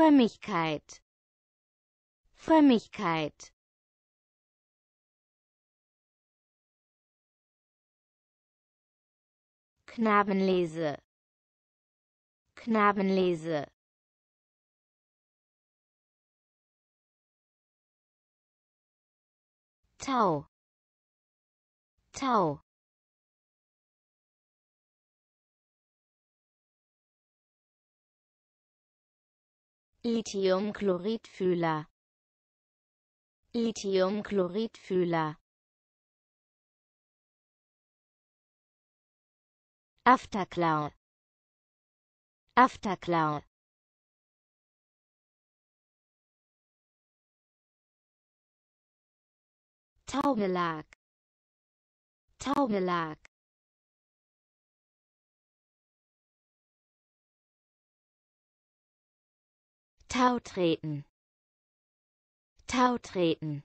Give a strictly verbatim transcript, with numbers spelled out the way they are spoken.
Frömmigkeit, Frömmigkeit. Knabenlese, Knabenlese. Tau, Tau. Lithiumchloridfühler, Lithiumchloridfühler. Afterclaw, Afterclaw. Taugelag, Taugelag. Tautreten, Tautreten.